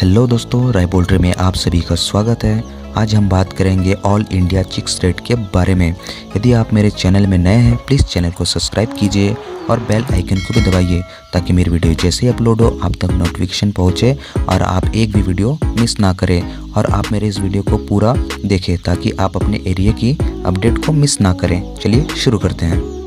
Hello दोस्तों, राय poultry में आप सभी का स्वागत है। आज हम बात करेंगे ऑल इंडिया चिक्स रेट के बारे में। यदि आप मेरे चैनल में नए हैं प्लीज़ चैनल को सब्सक्राइब कीजिए और बेल आइकन को भी दबाइए ताकि मेरी वीडियो जैसे ही अपलोड हो आप तक नोटिफिकेशन पहुंचे और आप एक भी वीडियो मिस ना करें। और आप मेरे इस वीडियो को पूरा देखें ताकि आप अपने एरिया की अपडेट को मिस ना करें। चलिए शुरू करते हैं।